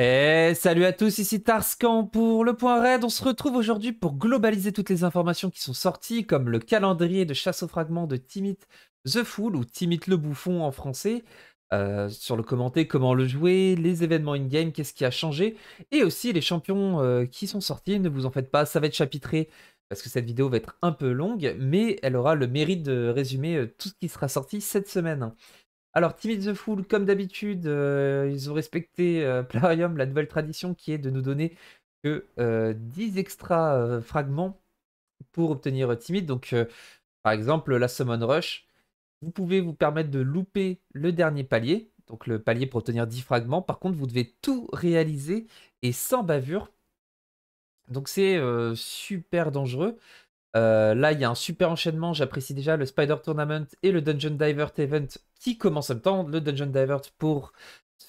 Et salut à tous, ici Tarskan pour le point raid. On se retrouve aujourd'hui pour globaliser toutes les informations qui sont sorties, comme le calendrier de chasse aux fragments de Timit The Fool, ou Timit Le Bouffon en français, sur le commenter, comment le jouer, les événements in-game, qu'est-ce qui a changé, et aussi les champions qui sont sortis. Ne vous en faites pas, ça va être chapitré, parce que cette vidéo va être un peu longue, mais elle aura le mérite de résumer tout ce qui sera sorti cette semaine. Alors, Timit The Fool, comme d'habitude, ils ont respecté Plarium, la nouvelle tradition qui est de nous donner que 10 extra fragments pour obtenir Timit. Donc, par exemple, la Summon Rush, vous pouvez vous permettre de louper le dernier palier, donc le palier pour obtenir 10 fragments. Par contre, vous devez tout réaliser et sans bavure. Donc, c'est super dangereux. Là, il y a un super enchaînement, j'apprécie déjà le Spider Tournament et le Dungeon Divert Event qui commencent en même temps. Le Dungeon Divert, pour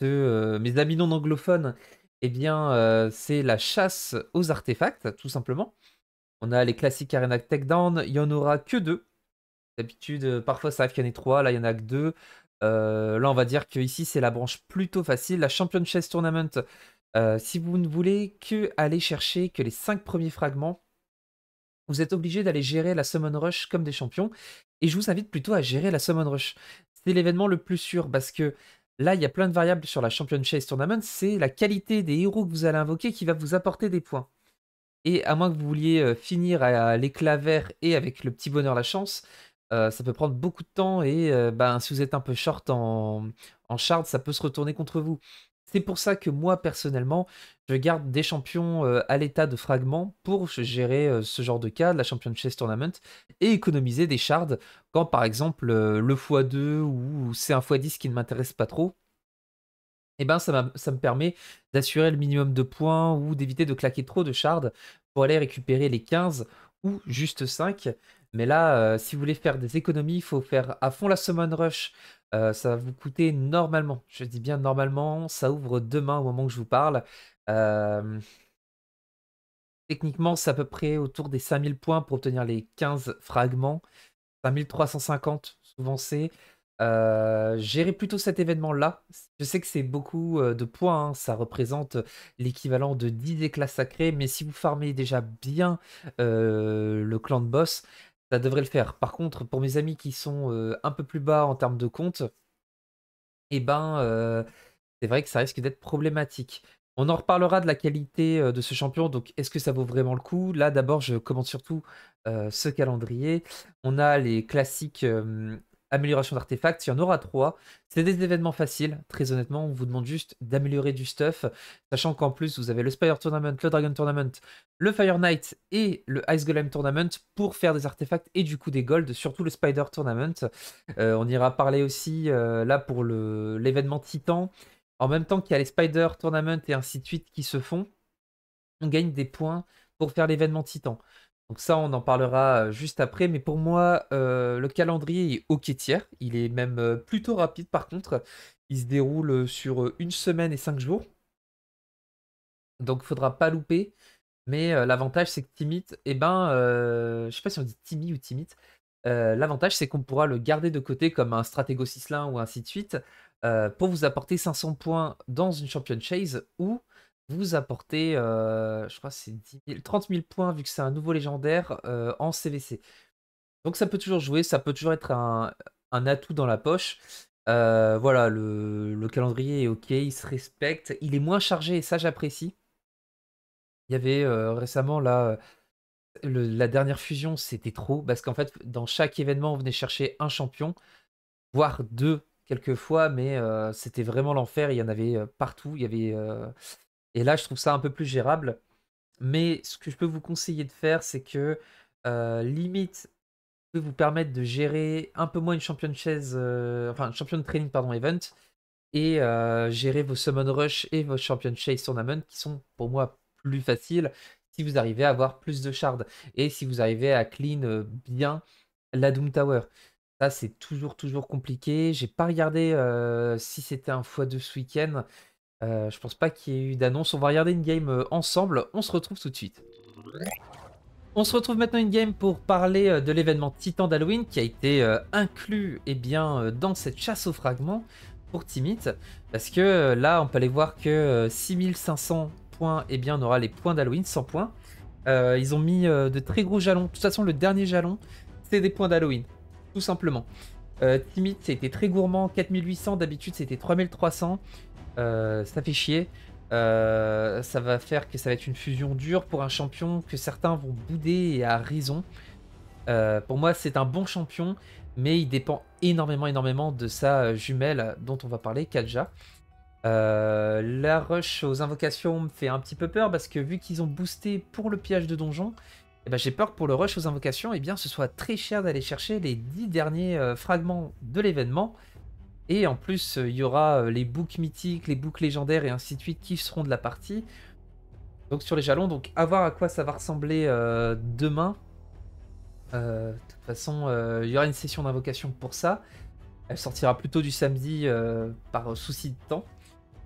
mes amis non anglophones, eh bien, c'est la chasse aux artefacts, tout simplement. On a les classiques Arena Techdown, il n'y en aura que 2. D'habitude, parfois ça arrive qu'il y en ait 3, là il n'y en a que 2. Là, on va dire qu'ici, c'est la branche plutôt facile. La Champion Chase Tournament, si vous ne voulez que aller chercher que les 5 premiers fragments, vous êtes obligé d'aller gérer la Summon Rush comme des champions. Et je vous invite plutôt à gérer la Summon Rush. C'est l'événement le plus sûr parce que là, il y a plein de variables sur la Champion Chase Tournament. C'est la qualité des héros que vous allez invoquer qui va vous apporter des points. Et à moins que vous vouliez finir à l'éclat vert et avec le petit bonheur la chance, ça peut prendre beaucoup de temps. Et si vous êtes un peu short en shard, ça peut se retourner contre vous. C'est pour ça que moi, personnellement, je garde des champions à l'état de fragments pour gérer ce genre de cas, la Champion Chase Tournament, et économiser des shards quand, par exemple, le x2 ou c'est un x10 qui ne m'intéresse pas trop. Et ben, ça me permet d'assurer le minimum de points ou d'éviter de claquer trop de shards pour aller récupérer les 15 ou juste 5. Mais là, si vous voulez faire des économies, il faut faire à fond la Summon Rush. Ça va vous coûter normalement, je dis bien normalement, ça ouvre demain au moment que je vous parle. Techniquement, c'est à peu près autour des 5000 points pour obtenir les 15 fragments. 5350, souvent c'est. Gérez plutôt cet événement-là. Je sais que c'est beaucoup de points, hein. Ça représente l'équivalent de 10 éclats sacrés, mais si vous farmez déjà bien le clan de boss, ça devrait le faire. Par contre, pour mes amis qui sont un peu plus bas en termes de compte, eh ben, c'est vrai que ça risque d'être problématique. On en reparlera de la qualité de ce champion, donc est-ce que ça vaut vraiment le coup? Là, d'abord, je commente surtout ce calendrier. On a les classiques améliorations d'artefacts, il y en aura 3. C'est des événements faciles, très honnêtement, on vous demande juste d'améliorer du stuff, sachant qu'en plus, vous avez le Spider Tournament, le Dragon Tournament, le Fire Knight et le Ice Golem Tournament pour faire des artefacts et du coup des golds, surtout le Spider Tournament. On ira parler aussi là pour l'événement Titan. En même temps qu'il y a les Spider Tournament et ainsi de suite qui se font, on gagne des points pour faire l'événement Titan. Donc ça, on en parlera juste après. Mais pour moi, le calendrier est ok tiers. Il est même plutôt rapide par contre. Il se déroule sur une semaine et 5 jours. Donc il ne faudra pas louper. Mais l'avantage, c'est que Timit, eh ben, je ne sais pas si on dit Timmy ou Timit. L'avantage, c'est qu'on pourra le garder de côté comme un Stratego Cislin ou ainsi de suite pour vous apporter 500 points dans une Champion Chase ou vous apportez, je crois que c'est 30 000 points vu que c'est un nouveau légendaire en CVC. Donc ça peut toujours jouer, ça peut toujours être un atout dans la poche. Voilà, le calendrier est ok, il se respecte, il est moins chargé et ça j'apprécie. Il y avait récemment là, la dernière fusion, c'était trop parce qu'en fait dans chaque événement on venait chercher un champion, voire 2 quelquefois, mais c'était vraiment l'enfer, il y en avait partout, il y avait... Et là, je trouve ça un peu plus gérable. Mais ce que je peux vous conseiller de faire, c'est que limite, ça peut vous permettre de gérer un peu moins une Champion Chase, enfin, Champion Training, pardon, Event, et gérer vos Summon Rush et vos Champion Chase Tournament, qui sont pour moi plus faciles si vous arrivez à avoir plus de shards et si vous arrivez à clean bien la Doom Tower. Ça, c'est toujours compliqué. J'ai pas regardé si c'était un x2 ce week-end. Je pense pas qu'il y ait eu d'annonce. On va regarder une game ensemble. On se retrouve tout de suite. On se retrouve maintenant une game pour parler de l'événement Titan d'Halloween qui a été inclus dans cette chasse aux fragments. pour Timit, parce que là on peut aller voir que 6500 points, et eh bien on aura les points d'Halloween, 100 points. Ils ont mis de très gros jalons. De toute façon, le dernier jalon, c'est des points d'Halloween, tout simplement. Timit, c'était très gourmand, 4800, d'habitude c'était 3300, ça fait chier. Ça va faire que ça va être une fusion dure pour un champion que certains vont bouder, et à raison. Pour moi, c'est un bon champion, mais il dépend énormément de sa jumelle dont on va parler, Kaja. La rush aux invocations me fait un petit peu peur, parce que vu qu'ils ont boosté pour le pillage de donjon, eh ben, j'ai peur que pour le rush aux invocations, eh bien, ce soit très cher d'aller chercher les 10 derniers fragments de l'événement. Et en plus, il y aura les books mythiques, les books légendaires et ainsi de suite qui seront de la partie. Donc sur les jalons, donc à voir à quoi ça va ressembler demain. De toute façon, il y aura une session d'invocation pour ça. Elle sortira plutôt du samedi par souci de temps.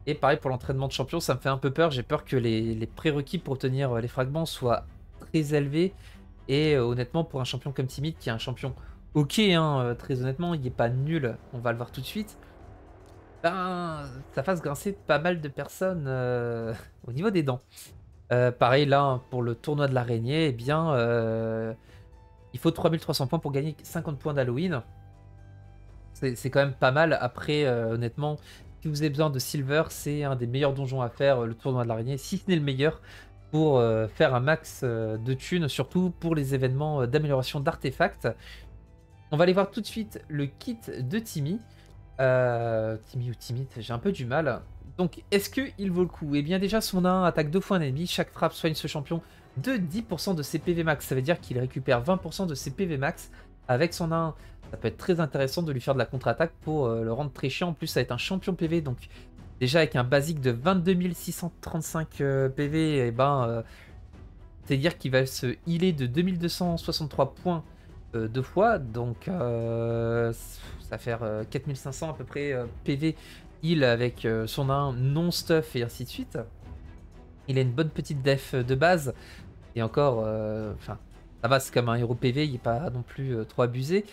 Et pareil pour l'entraînement de champion, ça me fait un peu peur. J'ai peur que les prérequis pour obtenir les fragments soient très élevés. Et honnêtement, pour un champion comme Timit, qui est un champion ok, hein, très honnêtement, il n'est pas nul, on va le voir tout de suite, ben, ça fasse grincer pas mal de personnes au niveau des dents. Pareil là, pour le tournoi de l'araignée, eh bien, il faut 3300 points pour gagner 50 points d'Halloween. C'est quand même pas mal. Après, honnêtement, si vous avez besoin de Silver, c'est un des meilleurs donjons à faire, le tournoi de l'araignée, si ce n'est le meilleur, pour faire un max de thunes, surtout pour les événements d'amélioration d'artefacts. On va aller voir tout de suite le kit de Timit. Timit ou Timit, j'ai un peu du mal. Donc, est-ce qu'il vaut le coup? Eh bien, déjà, son 1 attaque 2 fois un ennemi. Chaque frappe soigne ce champion de 10% de ses PV max. Ça veut dire qu'il récupère 20% de ses PV max avec son 1. Ça peut être très intéressant de lui faire de la contre-attaque pour le rendre très chiant. En plus, ça va être un champion PV. Donc, déjà, avec un basique de 22 635 PV, eh ben, c'est-à-dire qu'il va se healer de 2263 points. Deux fois, donc ça va faire 4500 à peu près PV heal avec son 1 non-stuff et ainsi de suite. Il a une bonne petite def de base, et encore, enfin, ça va, c'est comme un héros PV, il n'est pas non plus trop abusé.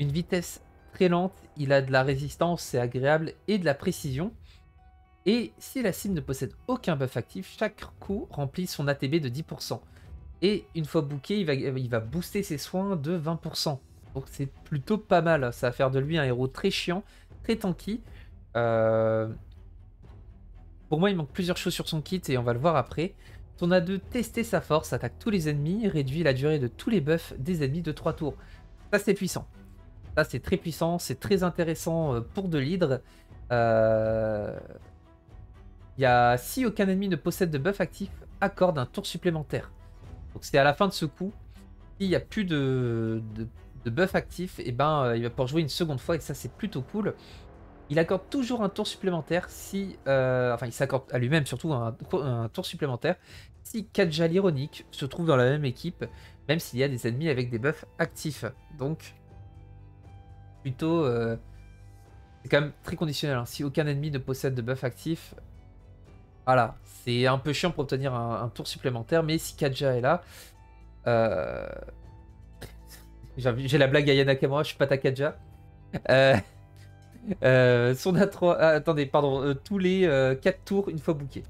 Une vitesse très lente, il a de la résistance, c'est agréable, et de la précision. Et si la cible ne possède aucun buff actif, chaque coup remplit son ATB de 10%. Et une fois booké, il va booster ses soins de 20%. Donc c'est plutôt pas mal. Ça va faire de lui un héros très chiant, très tanky. Pour moi, il manque plusieurs choses sur son kit et on va le voir après. Son A2, tester sa force, attaque tous les ennemis, réduit la durée de tous les buffs des ennemis de 3 tours. Ça, c'est puissant. Ça, c'est très puissant. C'est très intéressant pour de l'hydre. Si aucun ennemi ne possède de buff actif, accorde un tour supplémentaire. Donc c'est à la fin de ce coup, s'il n'y a plus de buff actif, et ben, il va pouvoir jouer une seconde fois, et ça c'est plutôt cool. Il accorde toujours un tour supplémentaire si... enfin, il s'accorde à lui-même surtout un tour supplémentaire si Kaja l'ironique se trouve dans la même équipe, même s'il y a des ennemis avec des buffs actifs. Donc, plutôt... c'est quand même très conditionnel, hein. Si aucun ennemi ne possède de buff actif... Voilà, c'est un peu chiant pour obtenir un tour supplémentaire, mais si Kaja est là... J'ai la blague à Yana Kamura, je suis pas ta Kaja. Son A3... Ah, attendez, pardon, tous les 4 tours, une fois booké.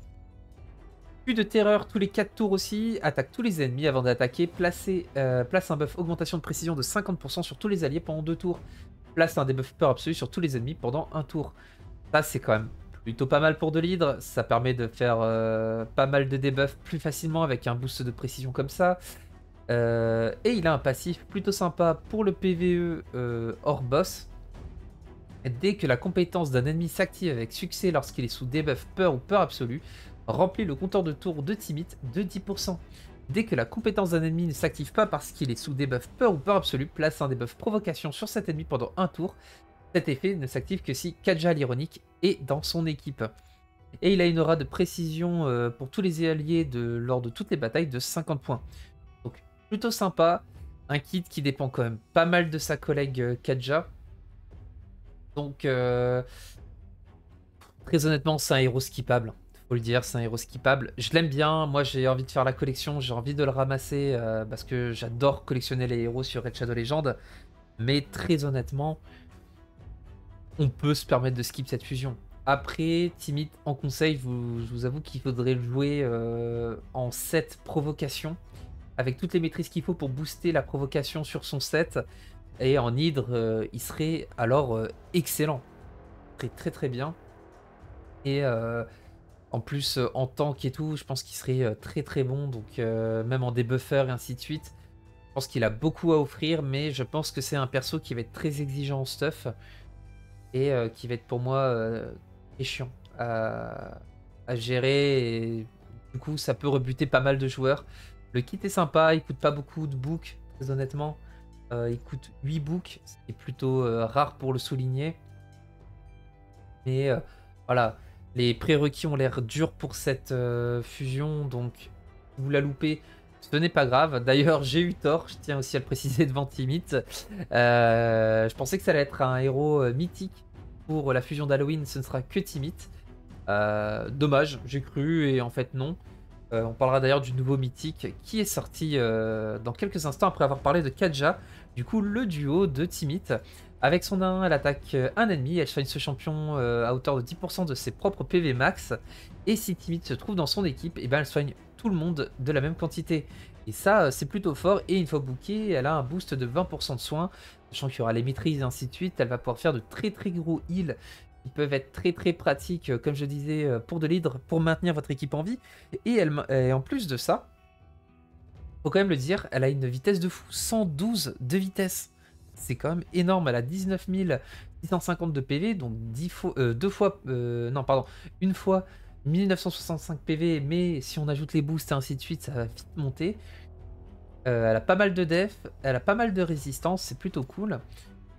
Plus de terreur, tous les 4 tours aussi, attaque tous les ennemis avant d'attaquer, place un buff augmentation de précision de 50% sur tous les alliés pendant 2 tours. Place un debuff peur absolu sur tous les ennemis pendant 1 tour. Ça, c'est quand même... plutôt pas mal pour de l'hydre, ça permet de faire pas mal de debuffs plus facilement avec un boost de précision comme ça. Et il a un passif plutôt sympa pour le PvE hors boss. Dès que la compétence d'un ennemi s'active avec succès lorsqu'il est sous debuff peur ou peur absolue, remplis le compteur de tour de Timit de 10%. Dès que la compétence d'un ennemi ne s'active pas parce qu'il est sous debuff peur ou peur absolue, place un debuff provocation sur cet ennemi pendant un tour. Cet effet ne s'active que si Kaja l'ironique est dans son équipe. Et il a une aura de précision pour tous les alliés lors de toutes les batailles de 50 points. Donc plutôt sympa, un kit qui dépend quand même pas mal de sa collègue Kaja. Donc très honnêtement, c'est un héros skippable. Faut le dire, c'est un héros skippable. Je l'aime bien, moi j'ai envie de faire la collection, j'ai envie de le ramasser parce que j'adore collectionner les héros sur Red Shadow Legends. Mais très honnêtement... on peut se permettre de skip cette fusion. Après, Timit, en conseil, je vous avoue qu'il faudrait le jouer en set provocation, avec toutes les maîtrises qu'il faut pour booster la provocation sur son set, et en hydre, il serait alors excellent. Il serait très très bien. Et en plus, en tank et tout, je pense qu'il serait très très bon, donc même en débuffer et ainsi de suite. Je pense qu'il a beaucoup à offrir, mais je pense que c'est un perso qui va être très exigeant en stuff, et qui va être pour moi très chiant à gérer, et du coup ça peut rebuter pas mal de joueurs. Le kit est sympa, il coûte pas beaucoup de books, très honnêtement, il coûte 8 books, ce qui est plutôt rare pour le souligner. Mais voilà, les prérequis ont l'air durs pour cette fusion, donc si vous la loupez, ce n'est pas grave. D'ailleurs, j'ai eu tort, je tiens aussi à le préciser devant Timit. Je pensais que ça allait être un héros mythique pour la fusion d'Halloween, ce ne sera que Timit. Dommage, j'ai cru, et en fait non. On parlera d'ailleurs du nouveau mythique qui est sorti dans quelques instants après avoir parlé de Kaja. Du coup, le duo de Timit. Avec son 1, elle attaque un ennemi, elle soigne ce champion à hauteur de 10% de ses propres PV max. Et si Timit se trouve dans son équipe, et ben elle soigne tout le monde de la même quantité. Et ça, c'est plutôt fort. Et une fois bookée, elle a un boost de 20% de soins. Sachant qu'il y aura les maîtrises et ainsi de suite, elle va pouvoir faire de très très gros heals qui peuvent être très très pratiques, comme je disais, pour de l'hydre, pour maintenir votre équipe en vie. Et en plus de ça, faut quand même le dire, elle a une vitesse de fou, 112 de vitesse. C'est quand même énorme, elle a 19 650 de PV, donc 1 fois 1965 PV, mais si on ajoute les boosts et ainsi de suite, ça va vite monter. Elle a pas mal de def, elle a pas mal de résistance, c'est plutôt cool.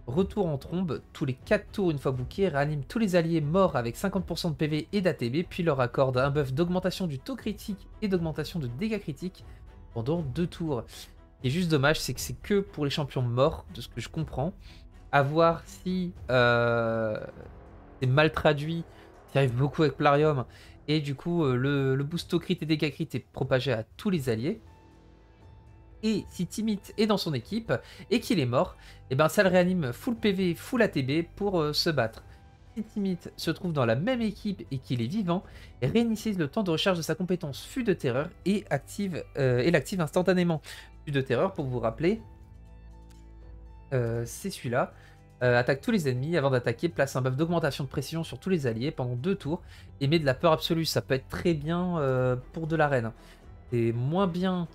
Retour en trombe, tous les 4 tours une fois booké, réanime tous les alliés morts avec 50% de PV et d'ATB, puis leur accorde un buff d'augmentation du taux critique et d'augmentation de dégâts critiques pendant 2 tours. Et juste dommage, c'est que c'est que pour les champions morts, de ce que je comprends. À voir si c'est mal traduit, ça arrive beaucoup avec Plarium, et du coup le boost au crit et dégâts crit est propagé à tous les alliés. Et si Timit est dans son équipe et qu'il est mort, et ben ça le réanime full PV, full ATB pour se battre. Si Timit se trouve dans la même équipe et qu'il est vivant, réinitialise le temps de recharge de sa compétence Fût de Terreur et l'active instantanément. Fût de Terreur, pour vous rappeler, c'est celui-là. Attaque tous les ennemis, avant d'attaquer, place un buff d'augmentation de pression sur tous les alliés pendant 2 tours et met de la peur absolue. Ça peut être très bien pour de l'arène. C'est moins bien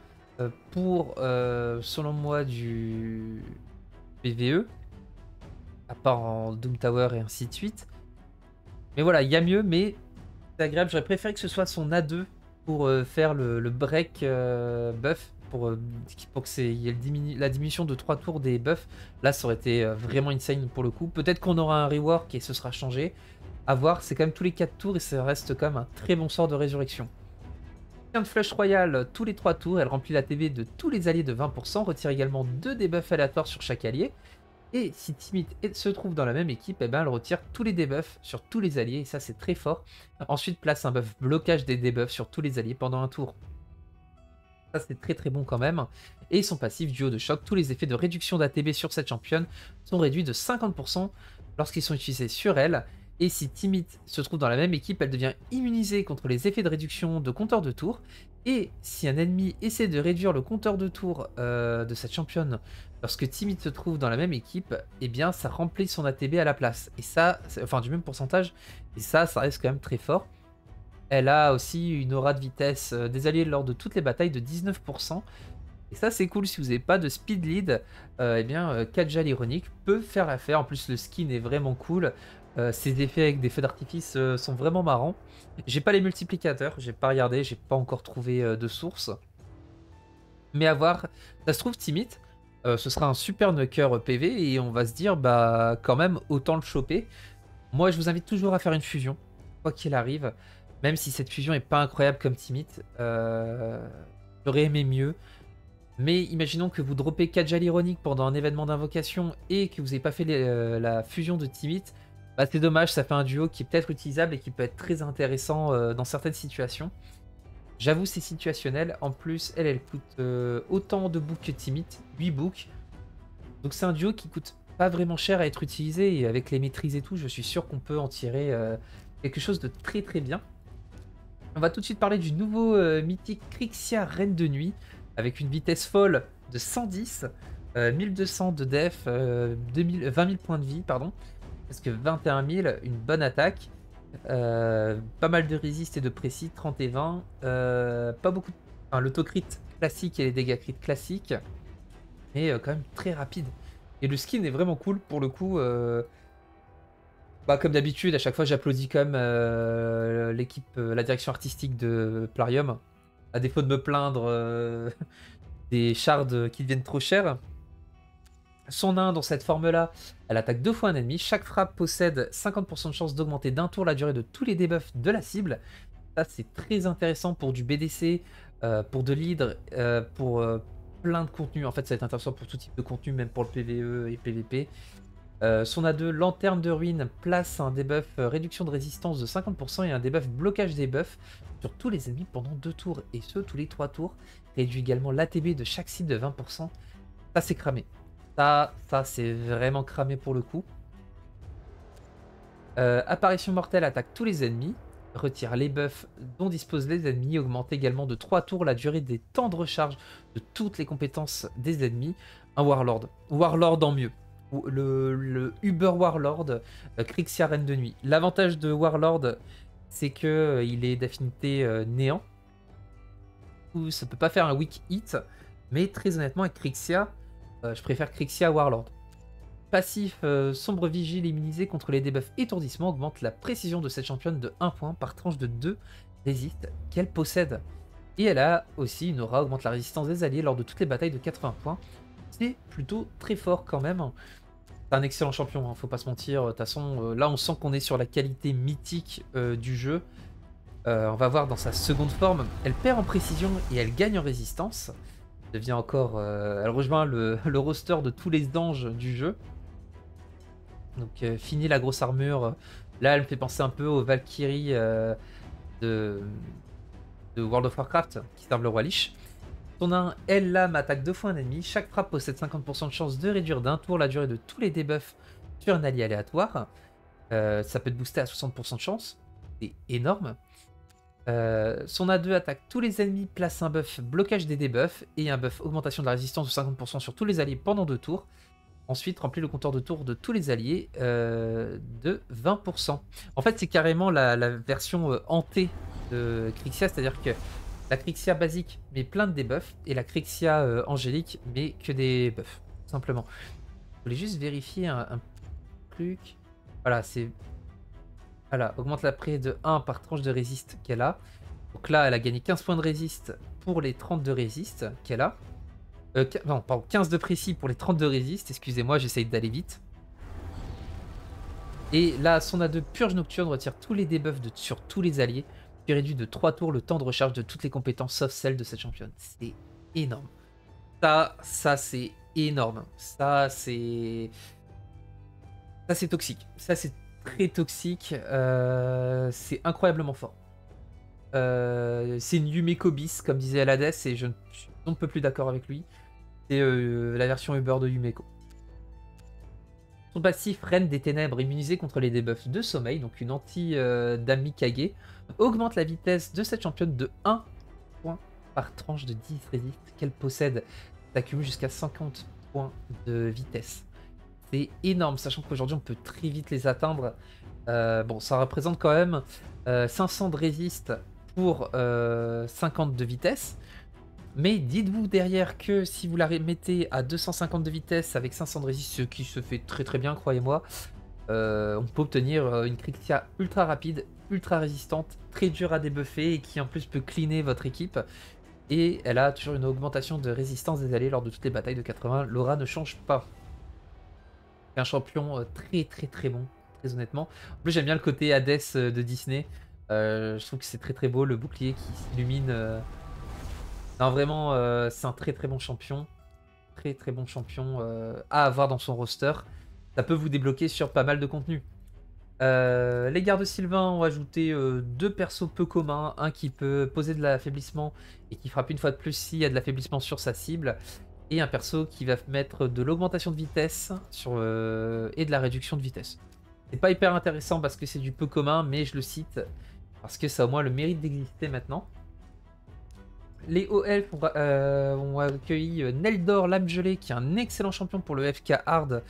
pour, selon moi, du PVE, à part en Doom Tower et ainsi de suite. Mais voilà, il y a mieux, mais c'est agréable. J'aurais préféré que ce soit son A2 pour faire le break buff, pour que il y ait la diminution de 3 tours des buffs. Là, ça aurait été vraiment insane pour le coup. Peut-être qu'on aura un rework et ce sera changé. À voir, c'est quand même tous les 4 tours et ça reste quand même un très bon sort de résurrection. De Flush Royale tous les 3 tours, elle remplit la TV de tous les alliés de 20%, retire également 2 debuffs aléatoires sur chaque allié. Et si Timit se trouve dans la même équipe, et ben elle retire tous les debuffs sur tous les alliés, et ça c'est très fort. Ensuite place un buff blocage des debuffs sur tous les alliés pendant un tour. Ça c'est très très bon quand même. Et son passif duo de choc, tous les effets de réduction d'ATB sur cette championne sont réduits de 50% lorsqu'ils sont utilisés sur elle. Et si Timit se trouve dans la même équipe, elle devient immunisée contre les effets de réduction de compteur de tour. Et si un ennemi essaie de réduire le compteur de tour de cette championne lorsque Timit se trouve dans la même équipe, eh bien ça remplit son ATB à la place. Et ça, enfin du même pourcentage, et ça reste quand même très fort. Elle a aussi une aura de vitesse des alliés lors de toutes les batailles de 19%. Et ça c'est cool, si vous n'avez pas de speed lead, eh bien Kaja l'ironique peut faire l'affaire. En plus le skin est vraiment cool. Ces effets avec des feux d'artifice sont vraiment marrants. J'ai pas les multiplicateurs, j'ai pas regardé, j'ai pas encore trouvé de source. Mais à voir, ça se trouve Timit, ce sera un super knocker PV et on va se dire bah quand même autant le choper. Moi je vous invite toujours à faire une fusion, quoi qu'il arrive, même si cette fusion est pas incroyable comme Timit, j'aurais aimé mieux. Mais imaginons que vous droppez Kaja l'ironique pendant un événement d'invocation et que vous n'avez pas fait la fusion de Timit. Bah c'est dommage, ça fait un duo qui est peut-être utilisable et qui peut être très intéressant dans certaines situations. J'avoue, c'est situationnel. En plus, elle coûte autant de books que Timit, 8 books. Donc c'est un duo qui coûte pas vraiment cher à être utilisé, et avec les maîtrises et tout, je suis sûr qu'on peut en tirer quelque chose de très très bien. On va tout de suite parler du nouveau mythique Krixia Reine de Nuit, avec une vitesse folle de 110, 1200 de def, 20 000 points de vie, pardon, parce que 21 000, une bonne attaque, pas mal de résist et de précis, 30 et 20, pas beaucoup de... Enfin, l'autocrit classique et les dégâts crit classiques, mais quand même très rapide. Et le skin est vraiment cool pour le coup. Bah, comme d'habitude, à chaque fois j'applaudis quand même l'équipe, la direction artistique de Plarium. À défaut de me plaindre des shards qui deviennent trop chers. Son 1 dans cette forme-là, elle attaque 2 fois un ennemi. Chaque frappe possède 50% de chance d'augmenter d'un tour la durée de tous les debuffs de la cible. Ça, c'est très intéressant pour du BDC, pour de l'hydre, pour plein de contenu. En fait, ça va être intéressant pour tout type de contenu, même pour le PvE et PvP. Son A2, Lanterne de Ruine, place un debuff réduction de résistance de 50% et un debuff blocage des buffs sur tous les ennemis pendant 2 tours, et ce, tous les 3 tours. Réduit également l'ATB de chaque cible de 20%. Ça, c'est cramé. Ça c'est vraiment cramé pour le coup. Apparition mortelle attaque tous les ennemis. Retire les buffs dont disposent les ennemis, augmente également de 3 tours la durée des temps de recharge de toutes les compétences des ennemis. Un Warlord. Warlord en mieux. Le Uber Warlord, Krixia Reine de Nuit. L'avantage de Warlord, c'est qu'il est d'affinité néant. Où ça peut pas faire un weak hit, mais très honnêtement avec Krixia, je préfère Krixia à Warlord. Passif, sombre vigile immunisé contre les debuffs étourdissement, augmente la précision de cette championne de 1 point par tranche de 2 résist qu'elle possède. Et elle a aussi une aura, augmente la résistance des alliés lors de toutes les batailles de 80 points. C'est plutôt très fort quand même. C'est un excellent champion, hein, faut pas se mentir. De toute façon, là on sent qu'on est sur la qualité mythique du jeu. On va voir dans sa seconde forme. Elle perd en précision et elle gagne en résistance. Elle devient encore. Elle rejoint le roster de tous les anges du jeu. Donc fini la grosse armure. Là elle me fait penser un peu aux Valkyries de World of Warcraft qui servent le Roi Lich. Son 1, elle lame attaque 2 fois un ennemi. Chaque frappe possède 50% de chance de réduire d'un tour la durée de tous les debuffs sur un allié aléatoire. Ça peut te booster à 60% de chance. C'est énorme. Son A2 attaque tous les ennemis, place un buff blocage des debuffs et un buff augmentation de la résistance de 50% sur tous les alliés pendant 2 tours. Ensuite, remplit le compteur de tours de tous les alliés de 20%. En fait, c'est carrément la version hantée de Krixia, c'est-à-dire que la Krixia basique met plein de debuffs et la Krixia angélique met que des buffs, simplement. Je voulais juste vérifier un truc. Voilà, c'est... Voilà, augmente la pré de 1 par tranche de résiste qu'elle a. Donc là, elle a gagné 15 points de résiste pour les 30 de résiste qu'elle a. Non, pardon, 15 de précis pour les 30 de résiste. Excusez-moi, j'essaye d'aller vite. Et là, son A2 Purge Nocturne retire tous les debuffs sur tous les alliés, puis réduit de 3 tours le temps de recharge de toutes les compétences sauf celle de cette championne. C'est énorme. Ça c'est énorme. Ça, c'est toxique. Ça, c'est très toxique. C'est incroyablement fort. C'est une Yumeko bis, comme disait Aladès, et je ne peux plus d'accord avec lui. C'est la version Uber de Yumeko. Son passif, Reine des Ténèbres, immunisée contre les debuffs de sommeil, donc une anti-Dame Mikage, augmente la vitesse de cette championne de 1 point par tranche de 10 résist qu'elle possède. Elle accumule jusqu'à 50 points de vitesse. C'est énorme, sachant qu'aujourd'hui on peut très vite les atteindre. Bon, ça représente quand même 500 de résist pour 50 de vitesse. Mais dites-vous derrière que si vous la mettez à 250 de vitesse avec 500 de résist, ce qui se fait très très bien, croyez-moi, on peut obtenir une Krixia ultra rapide, ultra résistante, très dure à débuffer et qui en plus peut cleaner votre équipe. Et elle a toujours une augmentation de résistance des alliés lors de toutes les batailles de 80. L'aura ne change pas. Un champion très très très bon, très honnêtement. En plus, j'aime bien le côté Hades de Disney. Je trouve que c'est très très beau, le bouclier qui s'illumine. Non, vraiment, c'est un très très bon champion. Très très bon champion à avoir dans son roster. Ça peut vous débloquer sur pas mal de contenu. Les gardes Sylvains ont ajouté 2 persos peu communs. Un qui peut poser de l'affaiblissement et qui frappe une fois de plus s'il y a de l'affaiblissement sur sa cible. et un perso qui va mettre de l'augmentation de vitesse sur, et de la réduction de vitesse. C'est pas hyper intéressant parce que c'est du peu commun, mais je le cite parce que ça a au moins le mérite d'exister maintenant. Les hauts elfes ont accueilli Neldor Labgelé, qui est un excellent champion pour le FK Hard.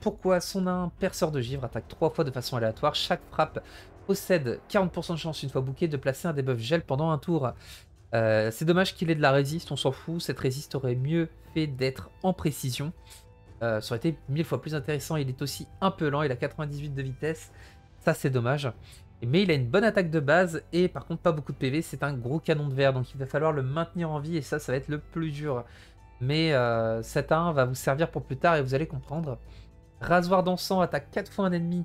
Pourquoi son 1 perceur de givre attaque 3 fois de façon aléatoire. Chaque frappe possède 40% de chance, une fois bouquée, de placer un debuff gel pendant un tour. C'est dommage qu'il ait de la résiste, on s'en fout. Cette résiste aurait mieux fait d'être en précision. Ça aurait été 1000 fois plus intéressant. Il est aussi un peu lent, il a 98 de vitesse. Ça, c'est dommage. Mais il a une bonne attaque de base et par contre pas beaucoup de PV, c'est un gros canon de verre, donc il va falloir le maintenir en vie et ça, ça va être le plus dur. Mais cet 1 va vous servir pour plus tard et vous allez comprendre. Rasoir d'encens attaque 4 fois un ennemi.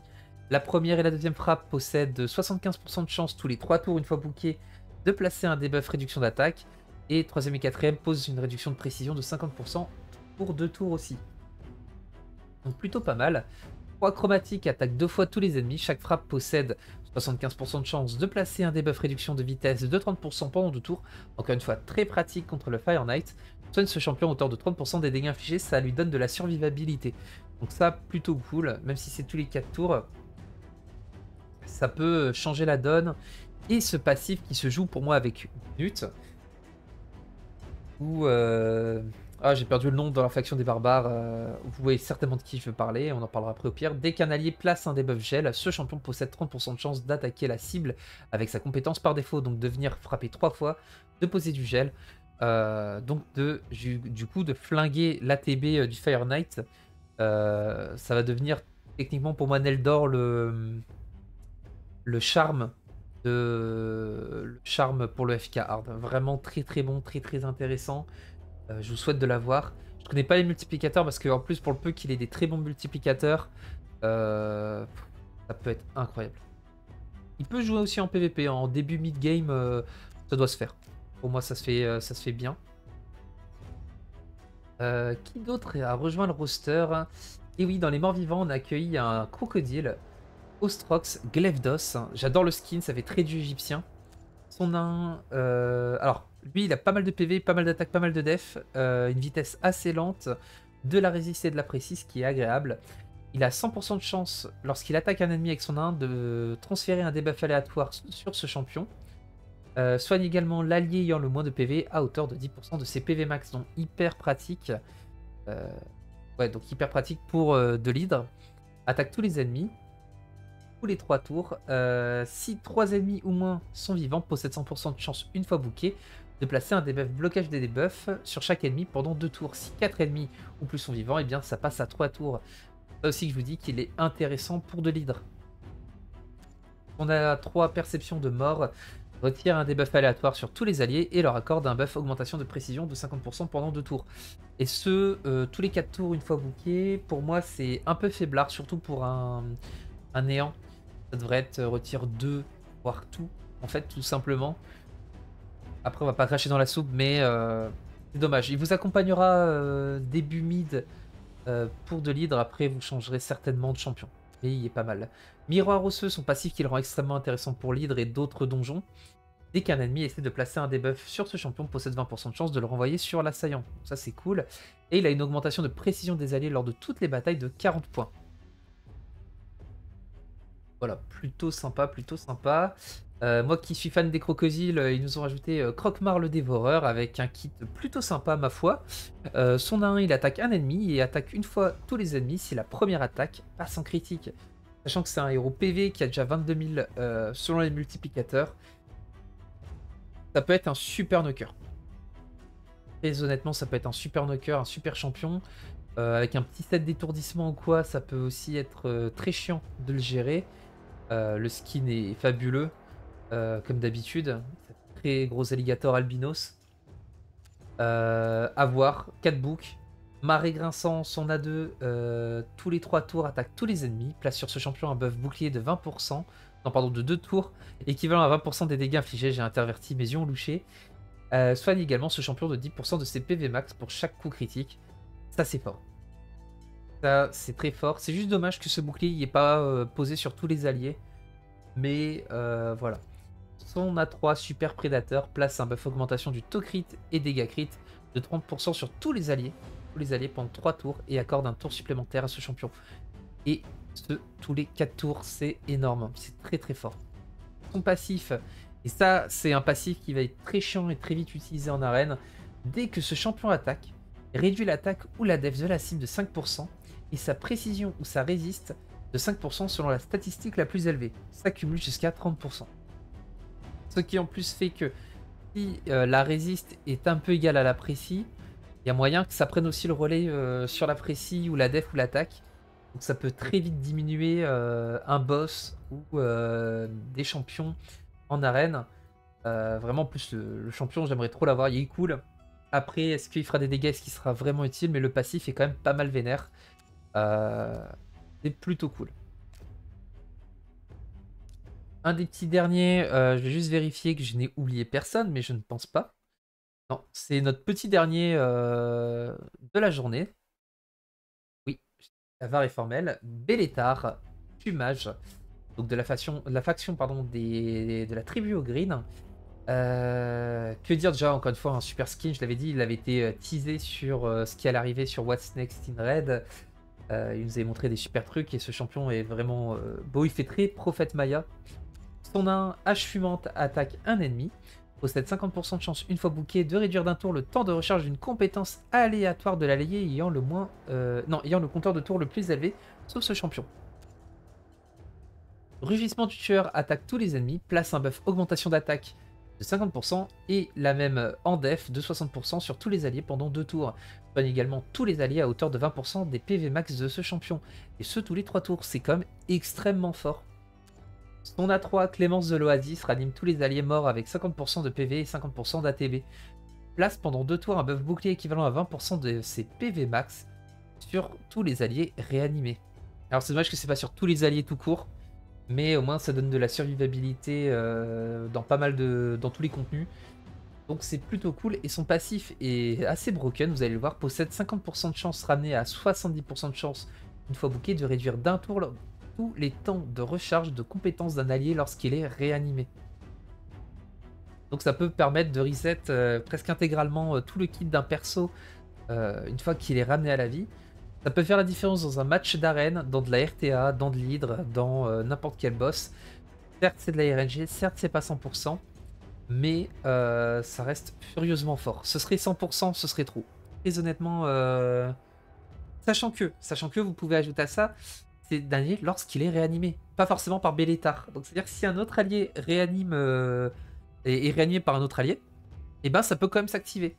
La première et la deuxième frappe possèdent 75% de chance tous les 3 tours, une fois bouquée, de placer un debuff réduction d'attaque. Et 3ème et 4ème posent une réduction de précision de 50% pour 2 tours aussi. Donc plutôt pas mal. 3 chromatiques attaque 2 fois tous les ennemis. Chaque frappe possède 75% de chance de placer un debuff réduction de vitesse de 30% pendant 2 tours. Encore une fois, très pratique contre le Fire Knight. Soigne ce champion à hauteur de 30% des dégâts infligés, ça lui donne de la survivabilité. Donc ça, plutôt cool, même si c'est tous les 4 tours, ça peut changer la donne. Et ce passif qui se joue pour moi avec Nut, ou... Ah, j'ai perdu le nom dans la faction des barbares, vous voyez certainement de qui je veux parler, on en parlera après au pire. Dès qu'un allié place un debuff gel, ce champion possède 30% de chance d'attaquer la cible avec sa compétence par défaut, donc de venir frapper 3 fois, de poser du gel, donc du coup de flinguer l'ATB du Fire Knight. Ça va devenir techniquement pour moi Neldor le charme pour le FK Hard, vraiment très très bon, très très intéressant. Je vous souhaite de l'avoir. Je ne connais pas les multiplicateurs parce qu'en plus, pour le peu qu'il ait des très bons multiplicateurs, ça peut être incroyable. Il peut jouer aussi en PvP. En début mid-game, ça doit se faire. Pour moi, ça se fait bien. Qui d'autre a rejoint le roster? Et oui, dans les morts vivants, on a accueilli un crocodile, Ostrox Glaive d'os. J'adore le skin, ça fait très du égyptien. Son 1... alors... Lui, il a pas mal de PV, pas mal d'attaque, pas mal de def, une vitesse assez lente, de la résiste et de la précise, ce qui est agréable. Il a 100% de chance, lorsqu'il attaque un ennemi avec son 1, de transférer un debuff aléatoire sur ce champion. Soigne également l'allié ayant le moins de PV à hauteur de 10% de ses PV max, donc hyper pratique. Ouais, donc hyper pratique pour de l'hydre. Attaque tous les ennemis. Tous les 3 tours, si 3 ennemis ou moins sont vivants, possède 100% de chance une fois bouqué de placer un debuff blocage des debuffs sur chaque ennemi pendant 2 tours. Si 4 ennemis ou plus sont vivants, et eh bien ça passe à 3 tours. C'est ça aussi que je vous dis qu'il est intéressant pour de l'hydre. On a 3 perceptions de mort, retire un debuff aléatoire sur tous les alliés et leur accorde un buff augmentation de précision de 50% pendant 2 tours. Et ce, tous les 4 tours une fois bouqué, pour moi c'est un peu faiblard, surtout pour un néant. Ça devrait être retire 2, voire tout, en fait, tout simplement. Après, on va pas cracher dans la soupe, mais c'est dommage. Il vous accompagnera début mid pour de l'hydre. Après, vous changerez certainement de champion. Et il est pas mal. Miroir osseux, son passif qui le rend extrêmement intéressant pour l'hydre et d'autres donjons. Dès qu'un ennemi essaie de placer un debuff sur ce champion, possède 20% de chance de le renvoyer sur l'assaillant. Ça, c'est cool. Et il a une augmentation de précision des alliés lors de toutes les batailles de 40 points. Voilà, plutôt sympa, plutôt sympa. Moi qui suis fan des crocodiles, ils nous ont rajouté Krok'mar le Dévoreur avec un kit plutôt sympa, ma foi. Son 1, il attaque un ennemi et attaque une fois tous les ennemis si la première attaque passe en critique. Sachant que c'est un héros PV qui a déjà 22 000 selon les multiplicateurs. Ça peut être un super knocker. Très honnêtement, ça peut être un super knocker, un super champion. Avec un petit set d'étourdissement ou quoi, ça peut aussi être très chiant de le gérer. Le skin est fabuleux, comme d'habitude. Très gros alligator albinos. À voir, 4 boucs. Marais grinçant, son A2, tous les 3 tours attaque tous les ennemis. Place sur ce champion un buff bouclier de 20%, non pardon, de 2 tours, équivalent à 20% des dégâts infligés. J'ai interverti mes yeux ont louché. Soigne également ce champion de 10% de ses PV max pour chaque coup critique. Ça, c'est fort. Ça, c'est très fort. C'est juste dommage que ce bouclier n'est pas posé sur tous les alliés. Mais voilà. Son A3 Super Prédateur place un buff augmentation du taux crit et dégâts crit de 30% sur tous les alliés pendant 3 tours et accorde un tour supplémentaire à ce champion. Et ce, tous les 4 tours, c'est énorme, c'est très très fort. Son passif, et ça c'est un passif qui va être très chiant et très vite utilisé en arène, dès que ce champion attaque, réduit l'attaque ou la def de la cible de 5% et sa précision ou sa résiste de 5% selon la statistique la plus élevée, s'accumule jusqu'à 30%. Ce qui en plus fait que si la résiste est un peu égale à la précis, il y a moyen que ça prenne aussi le relais sur la précis ou la def ou l'attaque. Donc ça peut très vite diminuer un boss ou des champions en arène. Vraiment plus le champion, j'aimerais trop l'avoir, il est cool. Après, est-ce qu'il fera des dégâts, est-ce qu'il sera vraiment utile, mais le passif est quand même pas mal vénère. C'est plutôt cool. Un des petits derniers, je vais juste vérifier que je n'ai oublié personne, mais je ne pense pas. Non, c'est notre petit dernier de la journée. Oui, la var est formelle. Belletar, Plumage, donc de la tribu au green. Que dire déjà, encore une fois, un super skin, je l'avais dit, il avait été teasé sur ce qui allait arriver sur What's Next in Red. Il nous avait montré des super trucs et ce champion est vraiment beau, il fait très prophète Maya. Son 1, hache fumante, attaque un ennemi, possède 50% de chance une fois booké de réduire d'un tour le temps de recharge d'une compétence aléatoire de l'allié ayant le compteur de tour le plus élevé, sauf ce champion. Rugissement du tueur attaque tous les ennemis, place un buff augmentation d'attaque de 50% et la même en def de 60% sur tous les alliés pendant 2 tours. Soigne également tous les alliés à hauteur de 20% des PV max de ce champion. Et ce, tous les 3 tours, c'est quand même extrêmement fort. Son A3, Clémence de l'Oasis, ranime tous les alliés morts avec 50% de PV et 50% d'ATB. Place pendant 2 tours un buff bouclier équivalent à 20% de ses PV max sur tous les alliés réanimés. Alors c'est dommage que c'est pas sur tous les alliés tout court, mais au moins ça donne de la survivabilité dans tous les contenus. Donc c'est plutôt cool. Et son passif est assez broken, vous allez le voir, possède 50% de chance ramenée à 70% de chance une fois booké de réduire d'un tour tous les temps de recharge de compétences d'un allié lorsqu'il est réanimé. Donc ça peut permettre de reset presque intégralement tout le kit d'un perso une fois qu'il est ramené à la vie. Ça peut faire la différence dans un match d'arène, dans de la RTA, dans de l'hydre, dans n'importe quel boss. Certes c'est de la RNG, certes c'est pas 100%, mais ça reste furieusement fort. Ce serait 100%, ce serait trop. Très honnêtement, sachant que vous pouvez ajouter à ça, c'est d'un allié lorsqu'il est réanimé, pas forcément par Belletar. Donc c'est-à-dire que si un autre allié réanime est réanimé par un autre allié, et ben ça peut quand même s'activer.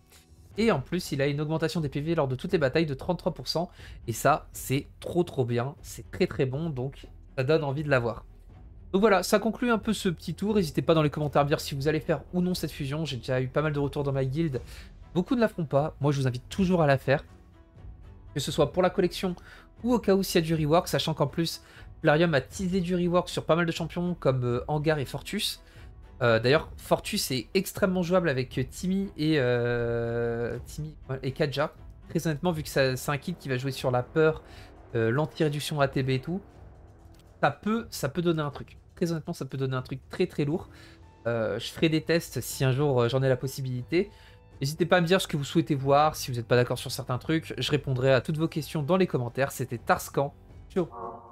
Et en plus, il a une augmentation des PV lors de toutes les batailles de 33%. Et ça, c'est trop trop bien. C'est très très bon, donc ça donne envie de l'avoir. Donc voilà, ça conclut un peu ce petit tour. N'hésitez pas dans les commentaires à me dire si vous allez faire ou non cette fusion. J'ai déjà eu pas mal de retours dans ma guilde. Beaucoup ne la feront pas. Moi, je vous invite toujours à la faire. Que ce soit pour la collection ou au cas où s'il y a du rework. Sachant qu'en plus, Plarium a teasé du rework sur pas mal de champions comme Angar et Fortus. D'ailleurs, Fortus est extrêmement jouable avec Timit et Kaja. Très honnêtement, vu que c'est un kit qui va jouer sur la peur, l'anti-réduction ATB et tout, ça peut donner un truc. Très honnêtement, ça peut donner un truc très très lourd. Je ferai des tests si un jour j'en ai la possibilité. N'hésitez pas à me dire ce que vous souhaitez voir, si vous n'êtes pas d'accord sur certains trucs. Je répondrai à toutes vos questions dans les commentaires. C'était Tarskan. Ciao.